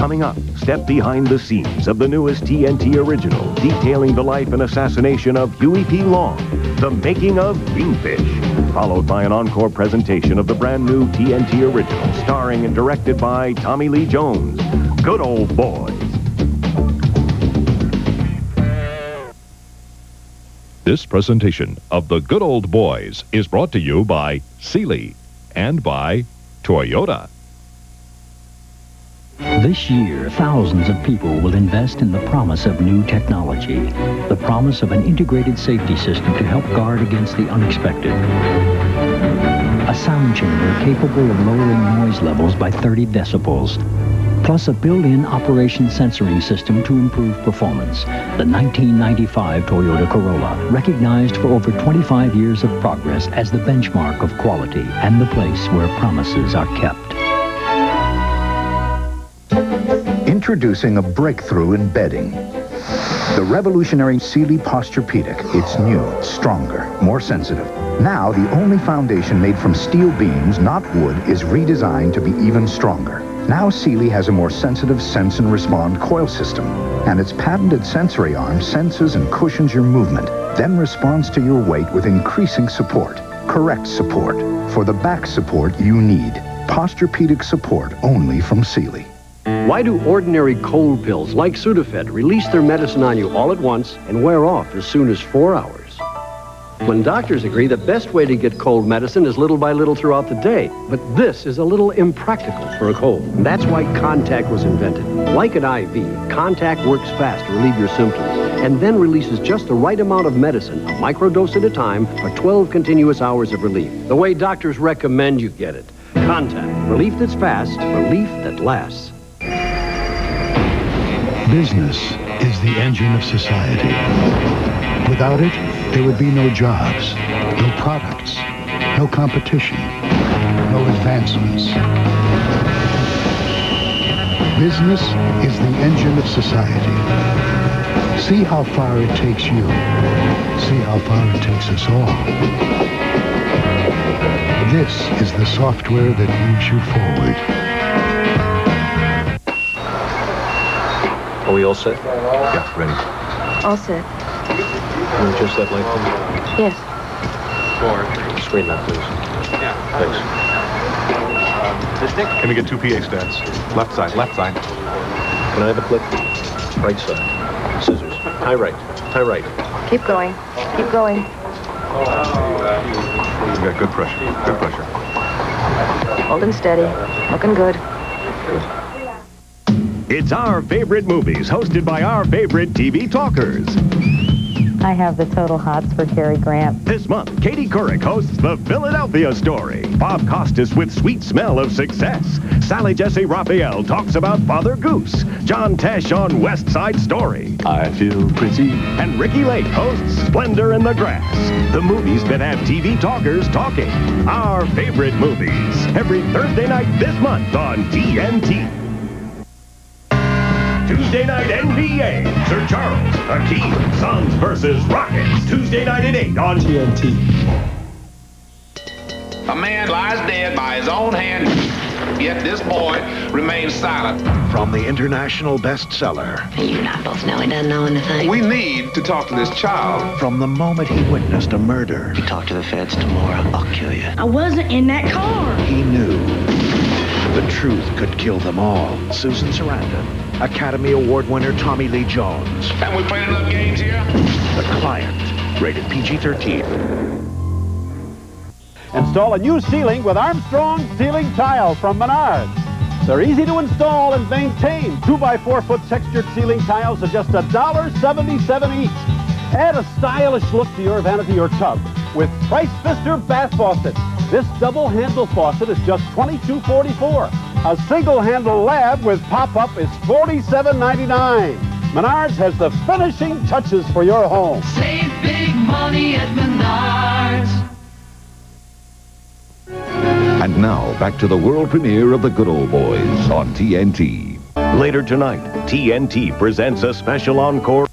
Coming up, step behind the scenes of the newest TNT original, detailing the life and assassination of Huey P. Long, the making of Kingfish, followed by an encore presentation of the brand new TNT original, starring and directed by Tommy Lee Jones, Good Old Boys. This presentation of the Good Old Boys is brought to you by Sealy and by Toyota. This year, thousands of people will invest in the promise of new technology, the promise of an integrated safety system to help guard against the unexpected. A sound chamber capable of lowering noise levels by 30 decibels, plus a built-in operation sensoring system to improve performance. The 1995 Toyota Corolla, recognized for over 25 years of progress as the benchmark of quality and the place where promises are kept. Introducing a breakthrough in bedding. The revolutionary Sealy Posturepedic. It's new, stronger, more sensitive. Now the only foundation made from steel beams, not wood, is redesigned to be even stronger. Now Sealy has a more sensitive sense and respond coil system. And its patented sensory arm senses and cushions your movement, then responds to your weight with increasing support. Correct support for the back support you need. Posturepedic support only from Sealy. Why do ordinary cold pills like Sudafed release their medicine on you all at once and wear off as soon as 4 hours? When doctors agree the best way to get cold medicine is little by little throughout the day, but this is a little impractical for a cold. And that's why Contact was invented. Like an IV, Contact works fast to relieve your symptoms and then releases just the right amount of medicine, a microdose at a time, for 12 continuous hours of relief. The way doctors recommend you get it. Contact. Relief that's fast, relief that lasts. Business is the engine of society. Without it, there would be no jobs, no products, no competition, no advancements. Business is the engine of society. See how far it takes you. See how far it takes us all. This is the software that moves you forward. Are we all set? Yeah, ready. All set. Can we adjust that light, please? Yes. Screen that, please. Yeah. Thanks. Can we get 2 PA stats? Left side, left side. Can I have a clip? Right side. Scissors. Tie right. Tie right. Keep going. Keep going. We've got good pressure. Good pressure. Holding steady. Looking good. Good. It's Our Favorite Movies, hosted by our favorite TV talkers. I have the total hots for Cary Grant. This month, Katie Couric hosts The Philadelphia Story. Bob Costas with Sweet Smell of Success. Sally Jesse Raphael talks about Father Goose. John Tesh on West Side Story. I feel pretty. And Ricky Lake hosts Splendor in the Grass. The movies that have TV talkers talking. Our Favorite Movies. Every Thursday night this month on TNT. Tuesday night NBA, Sir Charles, Akeem, Suns versus Rockets. Tuesday night at 8 on TNT. A man lies dead by his own hand, yet this boy remains silent. From the international bestseller. You and I both know he doesn't know anything. We need to talk to this child. From the moment he witnessed a murder. If you talk to the feds tomorrow, I'll kill you. I wasn't in that car. He knew. The truth could kill them all. Susan Sarandon, Academy Award winner Tommy Lee Jones. Have we played enough games here? The Client, rated PG-13. Install a new ceiling with Armstrong Ceiling Tile from Menards. They're easy to install and maintain. 2x4-foot textured ceiling tiles are just $1.77 each. Add a stylish look to your vanity or tub with PriceFister bath faucets. This double-handle faucet is just $22.44. A single-handle lab with pop-up is $47.99. Menards has the finishing touches for your home. Save big money at Menards. And now, back to the world premiere of The Good Old Boys on TNT. Later tonight, TNT presents a special encore.